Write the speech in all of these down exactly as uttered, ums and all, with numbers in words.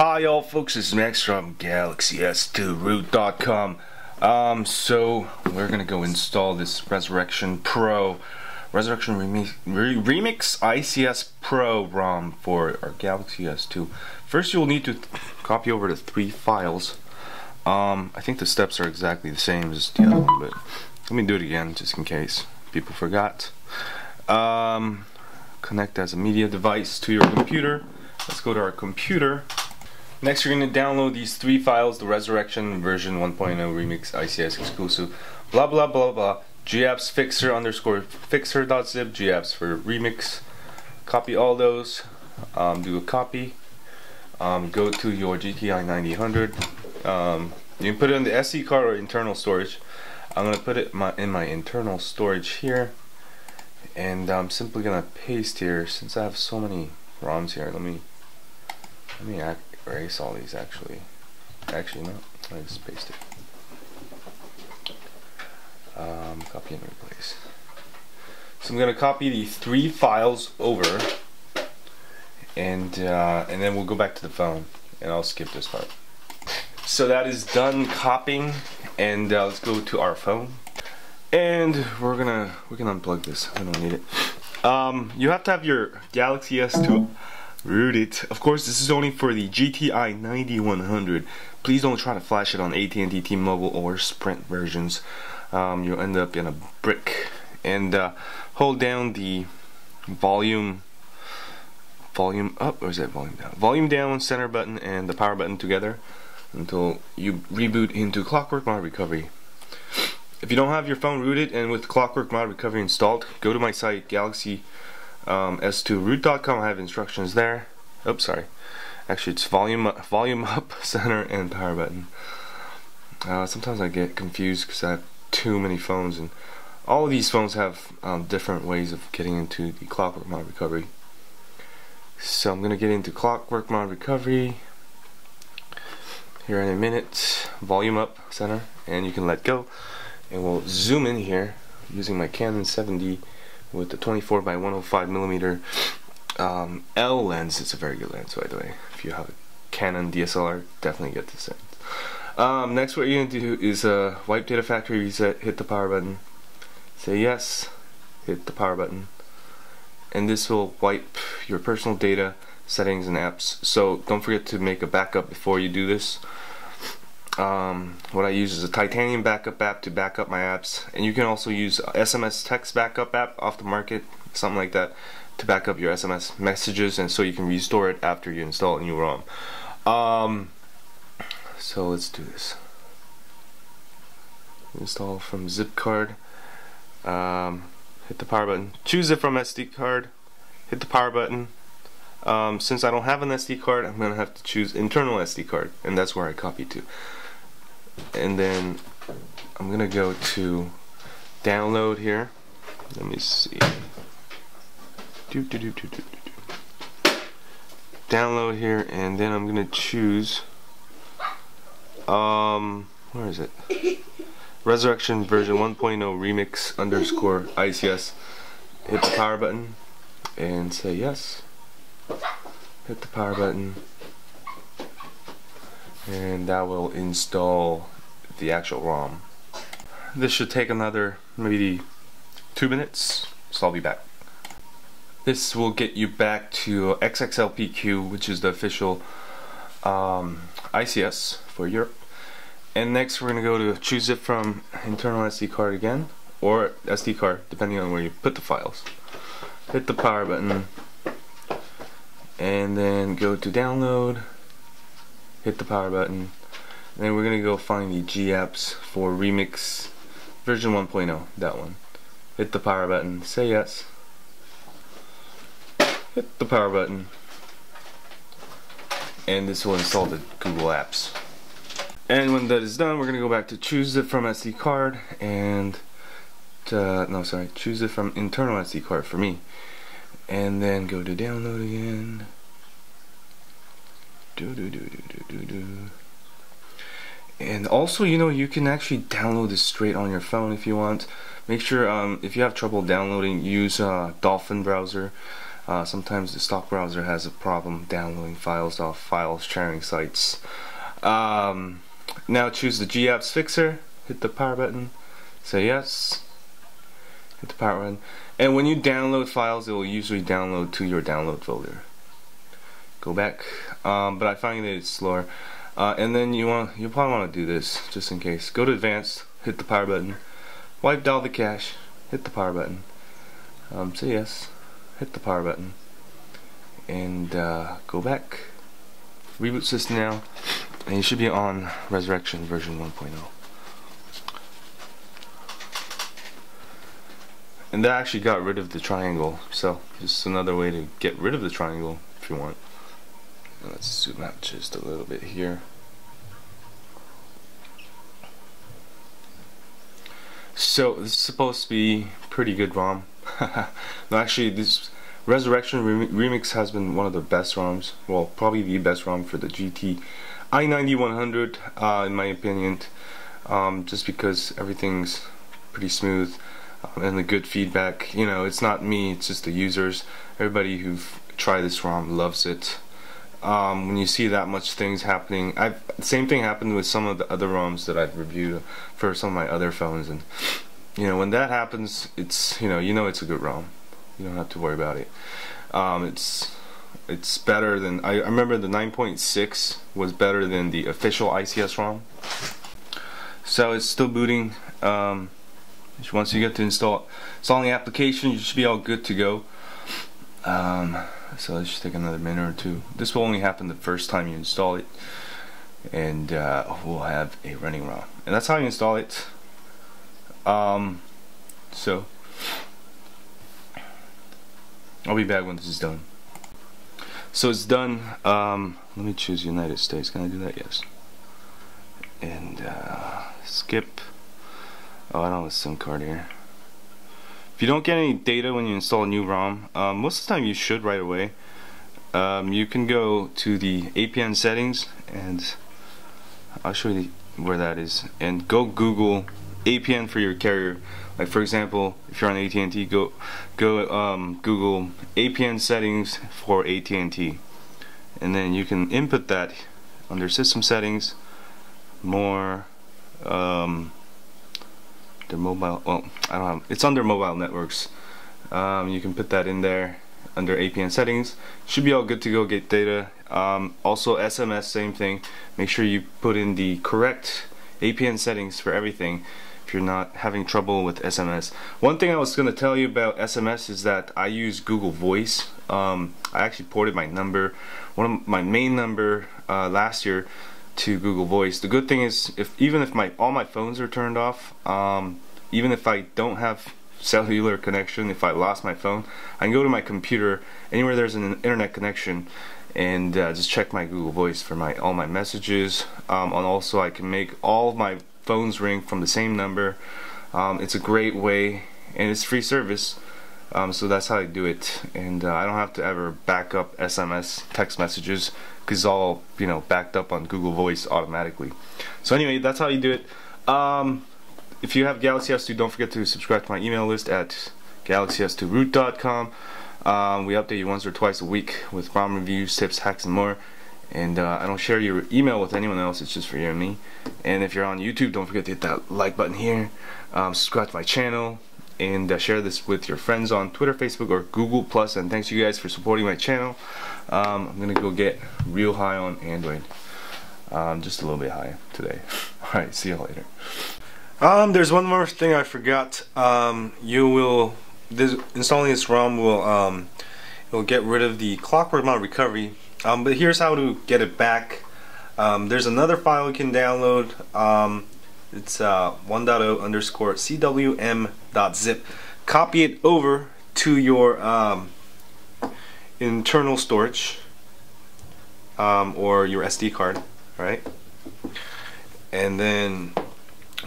Hi y'all folks, this is Max from Galaxy S two Root dot com. Um, so we're gonna go install this Resurrection Pro, Resurrection Remix, Re Remix I C S Pro ROM for our Galaxy S two. First you'll need to copy over the three files. Um, I think the steps are exactly the same as the other one, but let me do it again just in case people forgot. Um, connect as a media device to your computer. Let's go to our computer. Next, you're going to download these three files, the Resurrection version one point oh Remix I C S exclusive, blah blah blah blah, gapps fixer underscore fixer.zip, gapps for Remix. Copy all those, um, do a copy, um, go to your G T I ninety hundred. Um, you can put it in the S D card or internal storage. I'm going to put it my, in my internal storage here, and I'm simply going to paste here since I have so many ROMs here. Let me, let me act. Erase all these actually. Actually, no. I just paste it. Um, copy and replace. So I'm gonna copy the three files over, and uh, and then we'll go back to the phone, and I'll skip this part. So that is done copying, and uh, let's go to our phone, and we're gonna we can unplug this. I don't need it. Um, you have to have your Galaxy S two. Root it. Of course, this is only for the G T I ninety-one hundred. Please don't try to flash it on A T and T, T-Mobile, or Sprint versions. Um, you'll end up in a brick. And uh, hold down the volume, volume up, or is that volume down? Volume down, center button, and the power button together until you reboot into Clockwork Mod Recovery. If you don't have your phone rooted and with Clockwork Mod Recovery installed, go to my site, Galaxy. Um, S two root dot com. I have instructions there. Oops, sorry. Actually, it's volume up, volume up, center, and power button. Uh, sometimes I get confused because I have too many phones, and all of these phones have um, different ways of getting into the Clockwork Mod Recovery. So I'm gonna get into Clockwork Mod Recovery here in a minute. Volume up, center, and you can let go. And we'll zoom in here using my Canon seven D. With the twenty-four by one oh five millimeter um, L lens. It's a very good lens, by the way. If you have a Canon D S L R, definitely get this lens. Um, next, what you're gonna do is uh, wipe data factory reset, hit the power button, say yes, hit the power button, and this will wipe your personal data, settings, and apps. So don't forget to make a backup before you do this. Um, what I use is a Titanium backup app to back up my apps, and you can also use S M S text backup app off the market, something like that, to back up your S M S messages, and so you can restore it after you install a new ROM. Um, so let's do this. Install from zip card. Um, hit the power button. Choose it from S D card. Hit the power button. Um, since I don't have an S D card, I'm gonna have to choose internal S D card, and that's where I copy to. And then I'm gonna go to download here. Let me see. Do, do, do, do, do, do. Download here, and then I'm gonna choose. Um, where is it? Resurrection version one point oh Remix underscore I C S. Hit the power button and say yes. Hit the power button, and that will install the actual ROM. This should take another maybe two minutes, so I'll be back. This will get you back to X X L P Q, which is the official um, I C S for Europe. And next, we're going to go to choose it from internal S D card again, or S D card, depending on where you put the files. Hit the power button. And then go to download, hit the power button, and then we're gonna go find the gapps for Remix version one point oh, that one. Hit the power button, say yes, hit the power button, and this will install the Google apps. And when that is done, we're gonna go back to choose it from S D card and to, no sorry, choose it from internal S D card for me. And then go to download again. Do, do, do, do, do, do, do. And also, you know, you can actually download this straight on your phone if you want. Make sure um, if you have trouble downloading, use uh, Dolphin browser. Uh, sometimes the stock browser has a problem downloading files off file sharing sites. Um, now choose the gapps fixer, hit the power button, say yes, hit the power button, and when you download files it will usually download to your download folder. Go back, um, but I find that it's slower. Uh, and then you want you probably want to do this just in case. Go to advanced, hit the power button, wiped all the cache, hit the power button, um, say yes, hit the power button, and uh, go back, reboot system now, and you should be on Resurrection version one point oh. And that actually got rid of the triangle, so just another way to get rid of the triangle if you want. Now let's zoom out just a little bit here. So this is supposed to be pretty good ROM. No, actually, this Resurrection Remix has been one of the best ROMs. Well, probably the best ROM for the G T i ninety-one hundred, uh, in my opinion. Um, just because everything's pretty smooth, um, and the good feedback. You know, it's not me; it's just the users. Everybody who tried this ROM loves it. Um, when you see that much things happening, I've, same thing happened with some of the other ROMs that I've reviewed for some of my other phones, and you know, when that happens, it's you know you know it's a good ROM. You don't have to worry about it. Um, it's it's better than I, I remember. The nine point six was better than the official I C S ROM. So it's still booting. Um, once you get to install installing application, you should be all good to go. Um, so it should take another minute or two. This will only happen the first time you install it, and uh, we'll have a running ROM. And that's how you install it. Um, so I'll be back when this is done. So it's done. Um, let me choose United States. Can I do that? Yes. And uh, skip. Oh, I don't have a SIM card here. If you don't get any data when you install a new ROM, um, most of the time you should right away. Um, you can go to the A P N settings, and I'll show you where that is. And go Google A P N for your carrier. Like for example, if you're on A T and T, go go um, Google A P N settings for A T and T, and then you can input that under system settings, more um, their mobile. Well, I don't have. It's under mobile networks. Um, you can put that in there under A P N settings. Should be all good to go. Get data. Um, also S M S, same thing. Make sure you put in the correct A P N settings for everything if you're not having trouble with S M S. One thing I was going to tell you about S M S is that I use Google Voice. Um, I actually ported my number, one of my main number uh, last year to Google Voice. The good thing is, if even if my all my phones are turned off, um, even if I don't have cellular connection, if I lost my phone, I can go to my computer, anywhere there's an internet connection, and uh, just check my Google Voice for my all my messages, um, and also I can make all my phones ring from the same number. Um, it's a great way, and it's free service, um, so that's how I do it. And uh, I don't have to ever back up S M S text messages, because it's all you know backed up on Google Voice automatically. So anyway, that's how you do it. Um, if you have Galaxy S two, don't forget to subscribe to my email list at Galaxy S two Root dot com. Um, we update you once or twice a week with ROM reviews, tips, hacks, and more. And uh, I don't share your email with anyone else, it's just for you and me. And if you're on YouTube, don't forget to hit that like button here, um, subscribe to my channel, and uh, share this with your friends on Twitter, Facebook, or Google plus. And thanks you guys for supporting my channel. Um, I'm going to go get real high on Android. Um, just a little bit high today. Alright, see you later. Um, there's one more thing I forgot. Um, you will... This, installing this ROM will um, will get rid of the Clockwork Mod Recovery, um, but here's how to get it back. Um, there's another file you can download. Um, it's uh, one dot zero underscore C W M dot zip. Copy it over to your um, internal storage um, or your S D card, right? And then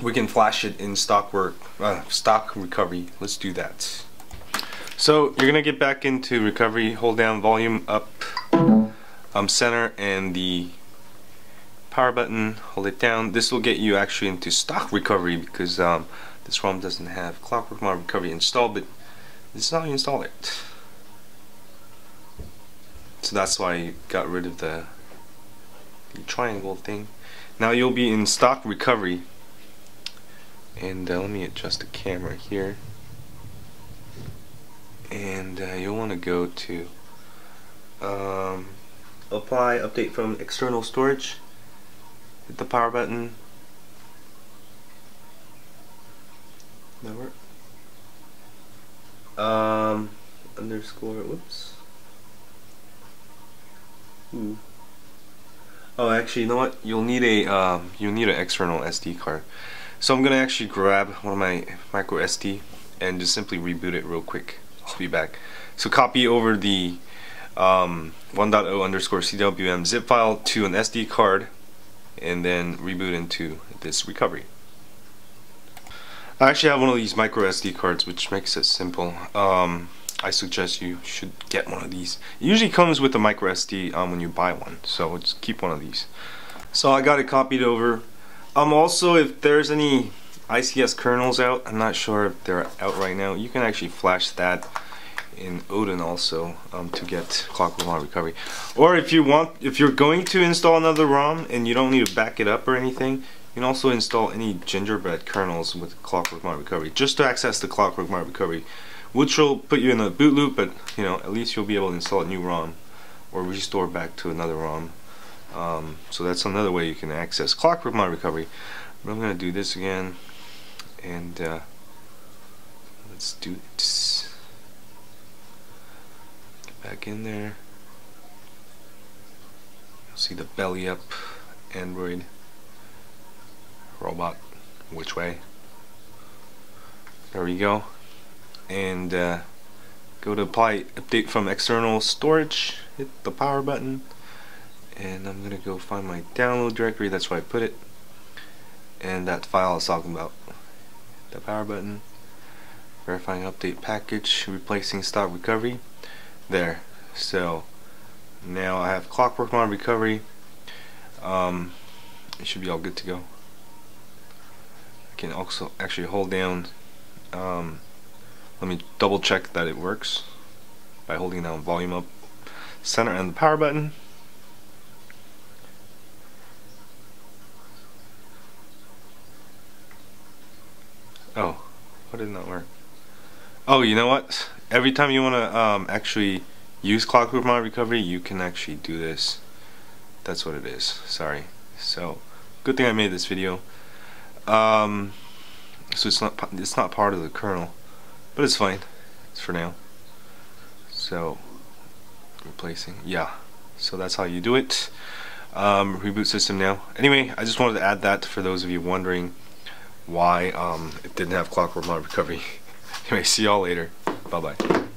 we can flash it in stock work, uh, stock recovery. Let's do that. So you're gonna get back into recovery, hold down volume up, um, center, and the power button, hold it down. This will get you actually into stock recovery, because um, this ROM doesn't have Clockwork Mod Recovery installed, but this is how you install it. So that's why I got rid of the, the triangle thing. Now you'll be in stock recovery. And uh, let me adjust the camera here. And uh, you'll want to go to um, apply update from external storage. Hit the power button. That worked. Um, underscore. Whoops. Ooh. Oh, actually, you know what? You'll need a um, you'll need an external S D card. So I'm gonna actually grab one of my micro S D and just simply reboot it real quick. I'll be back. So copy over the um, one point oh underscore C W M zip file to an S D card, and then reboot into this recovery. I actually have one of these micro S D cards, which makes it simple. Um, I suggest you should get one of these. It usually comes with a micro S D um, when you buy one, so just keep one of these. So I got it copied over. Um, also, if there's any I C S kernels out, I'm not sure if they're out right now, you can actually flash that in Odin also um, to get Clockwork Mod Recovery. Or if you want, if you're going to install another ROM and you don't need to back it up or anything, you can also install any gingerbread kernels with Clockwork Mod Recovery, just to access the Clockwork Mod Recovery, which will put you in a boot loop, but you know, at least you'll be able to install a new ROM or restore back to another ROM. Um, so that's another way you can access Clockwork Mod Recovery. But I'm gonna do this again, and uh, let's do this. Get back in there. You'll see the belly up Android. Robot, which way? There we go. And uh, go to apply update from external storage, hit the power button, and I'm gonna go find my download directory, that's where I put it, and that file I was talking about. The power button, verifying update package, replacing stock recovery. There, so now I have Clockwork Mod Recovery. Um, it should be all good to go. Can also actually hold down, um, let me double check that it works by holding down volume up, center, and the power button. Oh, why didn't that work? Oh, you know what? Every time you want to um, actually use Clockwork Mod Recovery, you can actually do this. That's what it is. Sorry. So, good thing I made this video. Um, so it's not it's not part of the kernel, but it's fine. It's for now. So replacing, yeah. So that's how you do it. Um, reboot system now. Anyway, I just wanted to add that for those of you wondering why um, it didn't have Clockwork Mod Recovery. Anyway, see y'all later. Bye bye.